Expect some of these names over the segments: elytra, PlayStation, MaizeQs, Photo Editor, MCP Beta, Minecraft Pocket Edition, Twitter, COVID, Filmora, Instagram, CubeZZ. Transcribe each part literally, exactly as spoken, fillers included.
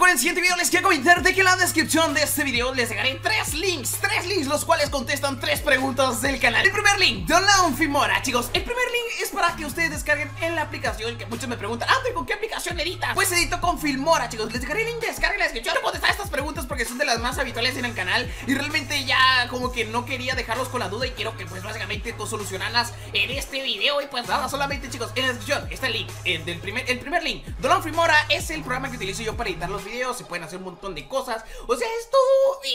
Con el siguiente video les quiero comentar de que en la descripción de este video les dejaré tres links, tres links los cuales contestan tres preguntas del canal. El primer link, download Filmora, chicos. El primer link es para que ustedes descarguen en la aplicación, que muchos me preguntan, ah, ¿con qué aplicación editas? Pues edito con Filmora, chicos. Les dejaré el link de descarga en la descripción. Yo no contestar estas preguntas porque son de las más habituales en el canal y realmente ya como que no quería dejarlos con la duda y quiero que pues básicamente solucionarlas en este video. Y pues nada, solamente chicos, en la descripción está el link, el, del primer, el primer link. Download Filmora es el programa que utilizo yo para editar los videos, se pueden hacer un montón de cosas. O sea, esto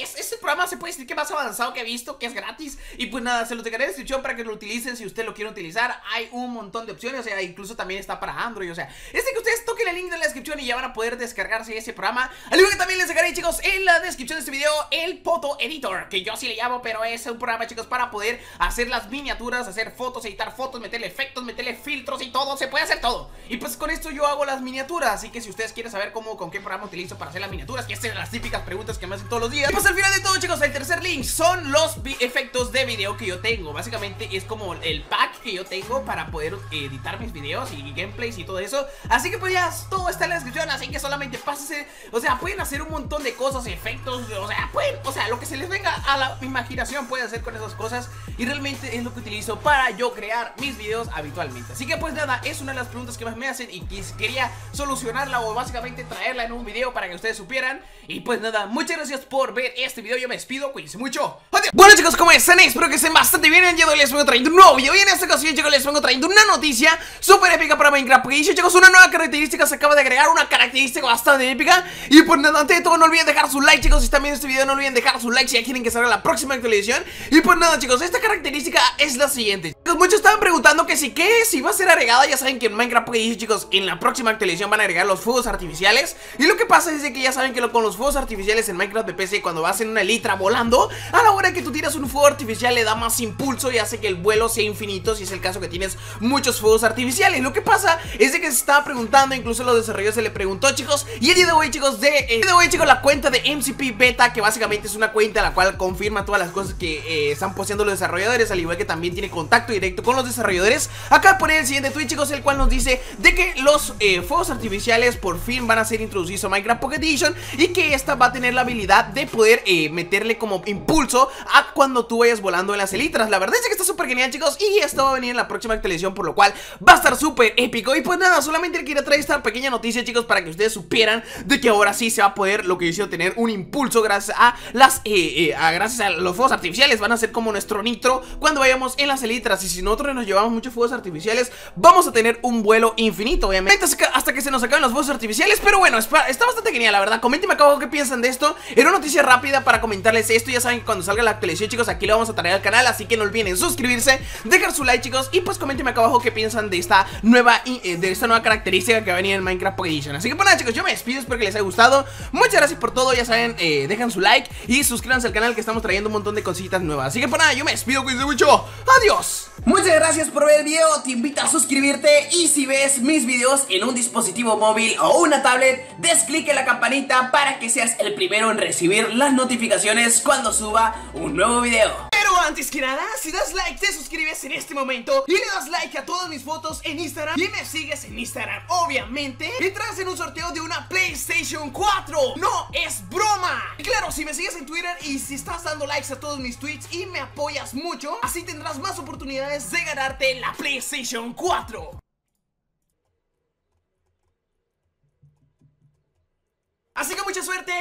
es, este programa se puede decir que más avanzado que he visto, que es gratis. Y pues nada, se los dejaré en la descripción para que lo utilicen si usted lo quiere utilizar. Hay un montón de opciones, o sea, incluso también está para Android. O sea, es de que ustedes toquen el link de la descripción y ya van a poder descargarse ese programa. Al igual que también les dejaré, chicos, en la descripción de este video el Photo Editor, que yo así le llamo, pero es un programa, chicos, para poder hacer las miniaturas, hacer fotos, editar fotos, meterle efectos, meterle filtros y todo, se puede hacer todo. Y pues con esto yo hago las miniaturas, así que si ustedes quieren saber cómo, con qué programa utilizo para hacer las miniaturas, que estas son las típicas preguntas que me hacen todos los días. Y pues al final de todo, chicos, el tercer link son los efectos de video que yo tengo. Básicamente es como el pack que yo tengo para poder editar mis videos y gameplays y todo eso. Así que pues ya todo está en la descripción, así que solamente pásense. O sea, pueden hacer un montón de cosas, efectos, o sea, pueden, o sea, lo que se les venga a la imaginación pueden hacer con esas cosas. Y realmente es lo que utilizo para yo crear mis videos habitualmente. Así que pues nada, es una de las preguntas que más me hacen y quería solucionarla o básicamente traerla en un video para que ustedes supieran. Y pues nada, muchas gracias por ver este video, yo me despido, cuídense mucho, adiós. Bueno chicos, ¿cómo están? Espero que estén bastante bien. El día de hoy les vengo trayendo un nuevo video y en esta ocasión, chicos, les vengo trayendo una noticia súper épica para Minecraft Pocket Edition, chicos. Una nueva característica, se acaba de agregar una característica bastante épica. Y pues nada, antes de todo no olviden dejar su like, chicos. Si están viendo este video no olviden dejar su like si ya quieren que salga la próxima actualización. Y pues nada chicos, esta característica es la siguiente. Muchos estaban preguntando que si qué, si va a ser agregada. Ya saben que en Minecraft Pocket Edition, chicos, en la próxima actualización van a agregar los fuegos artificiales. Y lo que pasa es de que ya saben que lo, con los fuegos artificiales en Minecraft de P C, cuando vas en una elytra volando, a la hora que tú tiras un fuego artificial le da más impulso y hace que el vuelo sea infinito, si es el caso que tienes muchos fuegos artificiales. Lo que pasa es de que se estaba preguntando, incluso a los desarrolladores se le preguntó, chicos. Y el día de hoy, chicos, de, eh, el día de hoy, chicos, la cuenta de M C P Beta, que básicamente es una cuenta la cual confirma todas las cosas que eh, están poseando los desarrolladores, al igual que también tiene contacto directo con los desarrolladores. Acá pone el siguiente tweet, chicos, el cual nos dice de que los eh, fuegos artificiales por fin van a ser introducidos a Minecraft Pocket Edition y que esta va a tener la habilidad de poder eh, meterle como impulso a cuando tú vayas volando en las elitras. La verdad es que está súper genial, chicos, y esto va a venir en la próxima actualización, por lo cual va a estar súper épico. Y pues nada, solamente le quería traer esta pequeña noticia, chicos, para que ustedes supieran de que ahora sí se va a poder, lo que yo hice, tener un impulso gracias a las eh, eh, a, gracias a los fuegos artificiales. Van a ser como nuestro nitro cuando vayamos en las elitras, y si nosotros nos llevamos muchos fuegos artificiales vamos a tener un vuelo infinito, obviamente, hasta que se nos acaben los fuegos artificiales. Pero bueno, está bastante genial, la verdad. Coméntenme acá abajo qué piensan de esto. Era una noticia rápida para comentarles esto. Ya saben que cuando salga la actualización, chicos, aquí lo vamos a traer al canal, así que no olviden suscribirse, dejar su like, chicos, y pues coméntenme acá abajo qué piensan de esta nueva de esta nueva característica que va a venir en Minecraft Pocket Edition. Así que bueno, chicos, yo me despido, espero que les haya gustado. Muchas gracias por todo, ya saben, eh, dejan su like y suscríbanse al canal, que estamos trayendo un montón de cositas nuevas. Así que bueno, yo me despido, cuídense mucho, adiós. Muchas gracias por ver el video, te invito a suscribirte y si ves mis videos en un dispositivo móvil o una tablet, des clic en la campanita para que seas el primero en recibir las notificaciones cuando suba un nuevo video. Pero antes que nada, si das like, te suscribes en este momento y le das like a todas mis fotos en Instagram y me sigues en Instagram, obviamente entras en un sorteo de una PlayStation cuatro, no es broma. Y claro, si me sigues en Twitter y si estás dando likes a todos mis tweets y me apoyas mucho, así tendrás más oportunidades de ganarte la PlayStation cuatro. Así que mucha suerte.